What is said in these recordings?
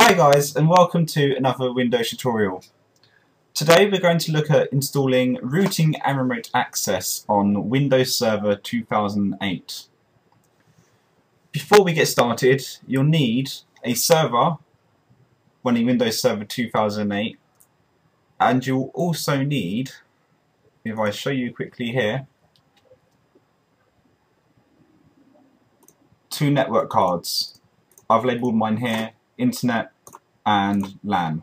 Hi guys, and welcome to another Windows tutorial. Today we're going to look at installing Routing and Remote Access on Windows Server 2008. Before we get started, you'll need a server running Windows Server 2008, and you'll also need, if I show you quickly here, 2 network cards. I've labelled mine here, Internet and LAN.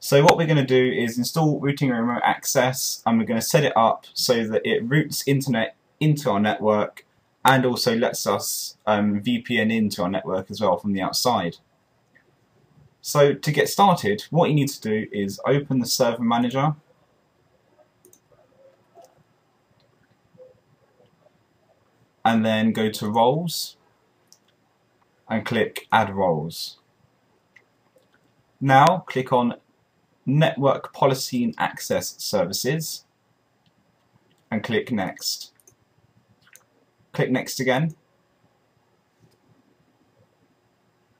So what we're going to do is install Routing and Remote Access, and we're going to set it up so that it routes internet into our network and also lets us VPN into our network as well from the outside. So to get started, what you need to do is open the Server Manager, and then go to Roles and click Add Roles. Now click on Network Policy and Access Services and click Next. Click Next again.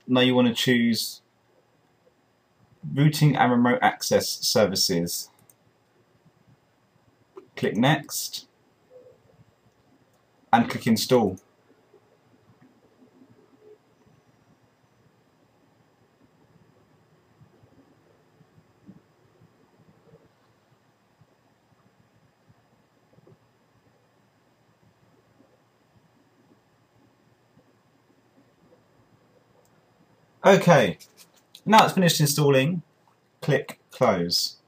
Now you want to choose Routing and Remote Access Services. Click Next and click Install. Okay, now it's finished installing, click Close.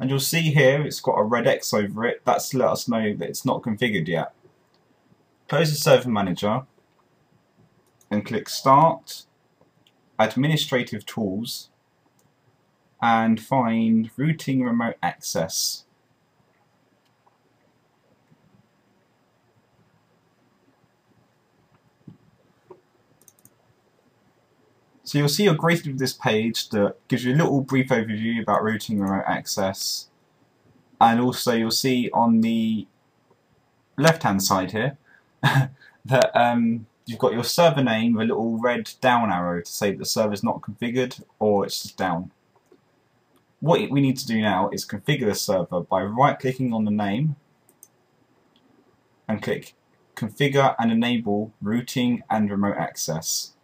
And you'll see here it's got a red X over it. That's to let us know that it's not configured yet. Close the Server Manager and click Start, Administrative Tools, and find Routing Remote Access. So you'll see you're greeted with this page that gives you a little brief overview about Routing Remote Access, and also you'll see on the left-hand side here that you've got your server name with a little red down arrow to say that the server's not configured or it's just down. What we need to do now is configure the server by right-clicking on the name and click Configure and Enable Routing and Remote Access.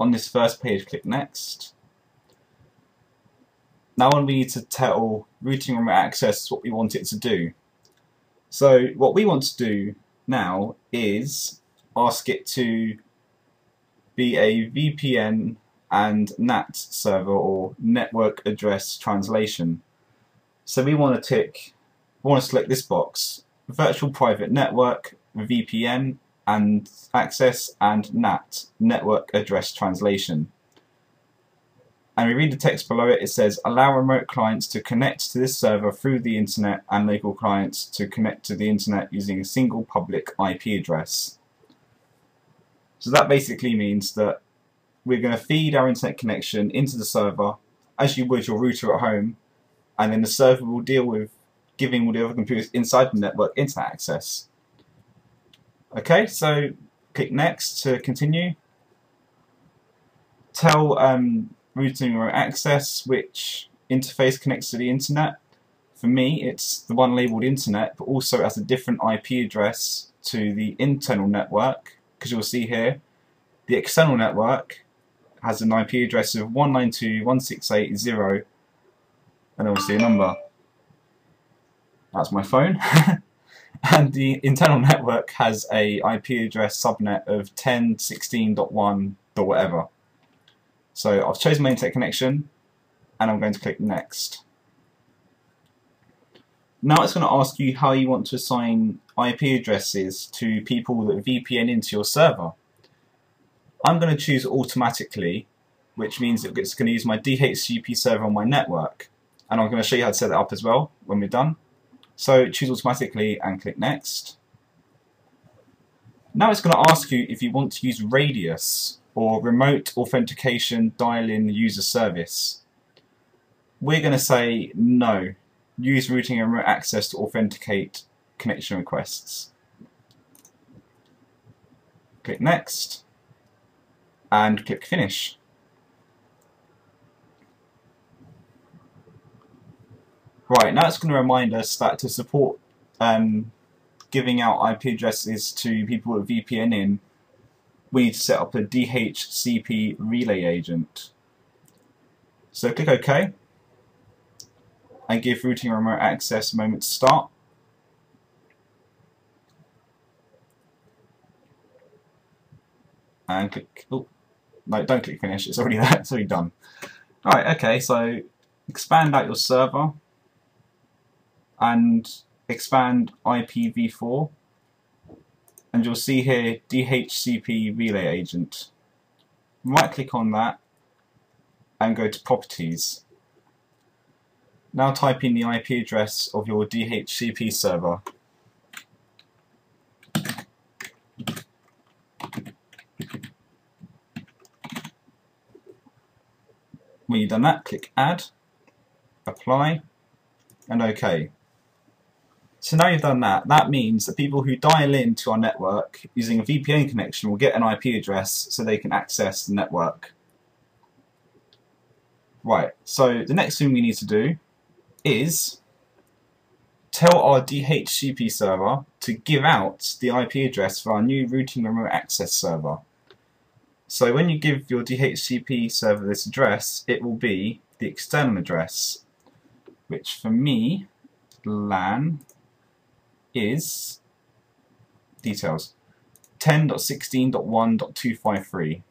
On this first page, click Next. Now we need to tell Routing Remote Access what we want it to do. So what we want to do now is ask it to be a VPN and NAT server, or Network Address Translation. So we want to select this box, Virtual Private Network, VPN, and Access, and NAT, Network Address Translation. And we read the text below it. It says, allow remote clients to connect to this server through the internet and local clients to connect to the internet using a single public IP address. So that basically means that we're going to feed our internet connection into the server as you would your router at home, and then the server will deal with giving all the other computers inside the network internet access. Okay, so click Next to continue. Tell Routing Remote Access which interface connects to the internet. For me, it's the one labelled Internet, but also has a different IP address to the internal network, because you'll see here the external network has an IP address of 192.168.0 and obviously a number. That's my phone. And the internal network has a IP address subnet of 10.16.1. whatever. So I've chosen my internet connection and I'm going to click Next. Now it's going to ask you how you want to assign IP addresses to people that VPN into your server. I'm going to choose automatically, which means it's going to use my DHCP server on my network, and I'm going to show you how to set that up as well when we're done. So choose automatically and click Next. Now it's going to ask you if you want to use RADIUS, or Remote Authentication Dial-In User Service. We're going to say no, use Routing and Remote Access to authenticate connection requests. Click Next and click Finish. Right, now it's going to remind us that to support giving out IP addresses to people with VPN in, we need to set up a DHCP Relay Agent. So click OK and give Routing and Remote Access a moment to start. And click, oh, no, don't click Finish, it's already there, it's already done. Alright, okay, so expand out your server and expand IPv4, and you'll see here DHCP Relay Agent. Right click on that and go to Properties. Now type in the IP address of your DHCP server. When you've done that, click Add, Apply, and OK. So now you've done that, that means that people who dial in to our network using a VPN connection will get an IP address so they can access the network. Right, so the next thing we need to do is tell our DHCP server to give out the IP address for our new Routing Remote Access server. So when you give your DHCP server this address, it will be the external address, which for me, LAN, is details 10.16.1.253.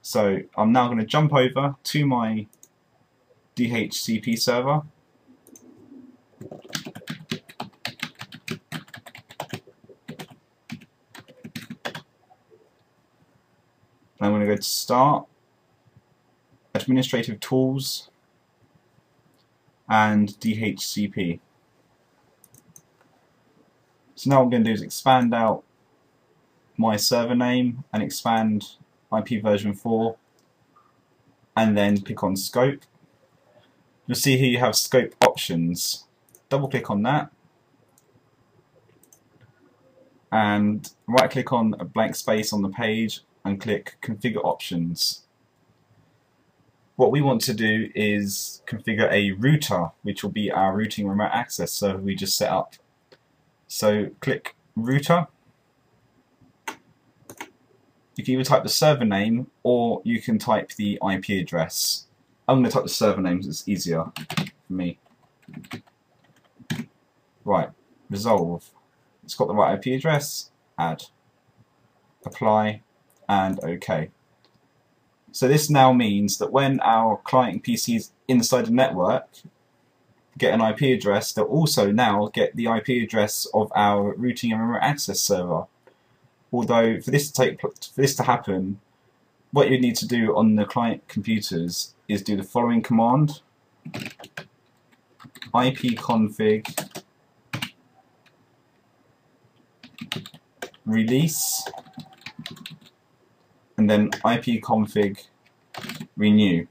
So I'm now going to jump over to my DHCP server and I'm going to go to Start, Administrative Tools, and DHCP. So now what I'm going to do is expand out my server name and expand IP version 4 and then click on Scope. You'll see here you have Scope Options. Double click on that and right click on a blank space on the page and click Configure Options. What we want to do is configure a router, which will be our Routing Remote Access server we just set up. So click Router. You can either type the server name or you can type the IP address. I'm going to type the server name because it's easier for me. Right, Resolve. It's got the right IP address. Add, Apply, and OK. So this now means that when our client PCs inside the network get an IP address, they'll also now get the IP address of our Routing and Remote Access server. Although for this to happen, what you need to do on the client computers is do the following command: ipconfig release and then ipconfig renew.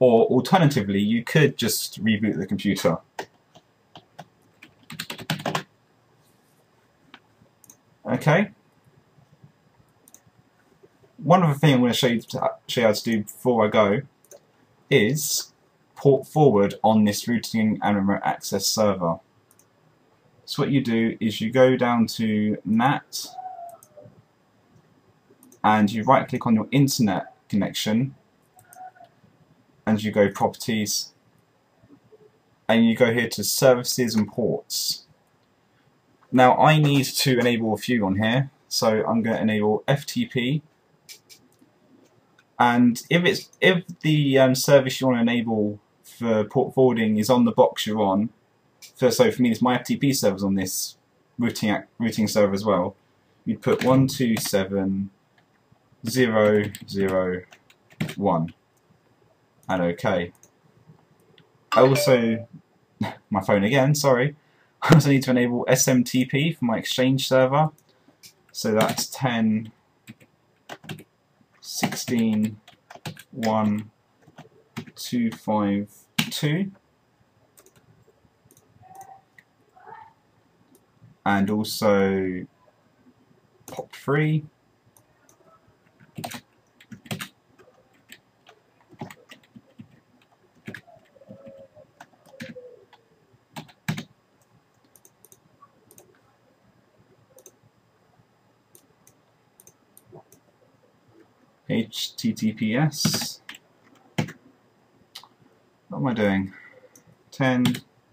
Or alternatively, you could just reboot the computer. Okay. One other thing I'm going to show you how to do before I go is port forward on this Routing and Remote Access server. So what you do is you go down to NAT and you right click on your internet connection and you go Properties and you go here to Services and Ports. Now I need to enable a few on here, so I'm going to enable FTP, and if the service you want to enable for port forwarding is on the box you're on, so for me it's my FTP servers on this routing server as well, you'd put 127.0.0.1. And OK. I also, my phone again, sorry, I also need to enable SMTP for my Exchange server. So that's 10.16.1.252. and also POP3. HTTPS. What am I doing? 10,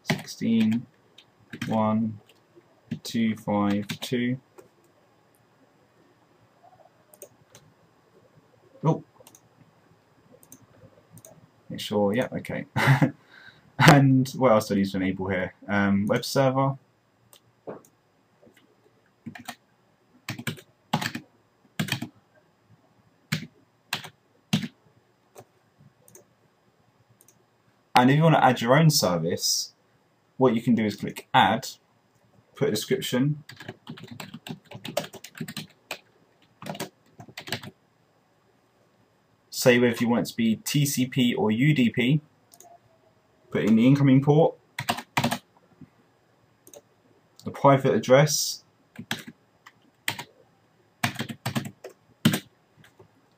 16, 1, 2, 5, 2. Oh! Make sure, yeah, okay. And what else do I need to enable here? Web server. And if you want to add your own service, what you can do is click Add, put a description, say whether you want it to be TCP or UDP, put in the incoming port, the private address,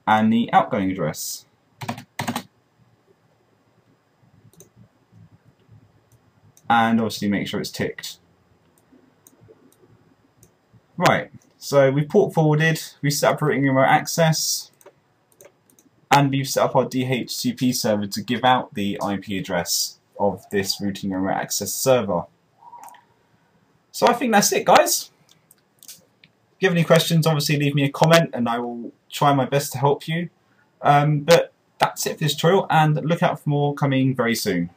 and the outgoing address. And obviously make sure it's ticked. Right, so we've port forwarded, we've set up routing and remote access, and we've set up our DHCP server to give out the IP address of this routing and remote access server. So I think that's it, guys. If you have any questions, obviously leave me a comment and I will try my best to help you. But that's it for this tutorial, and look out for more coming very soon.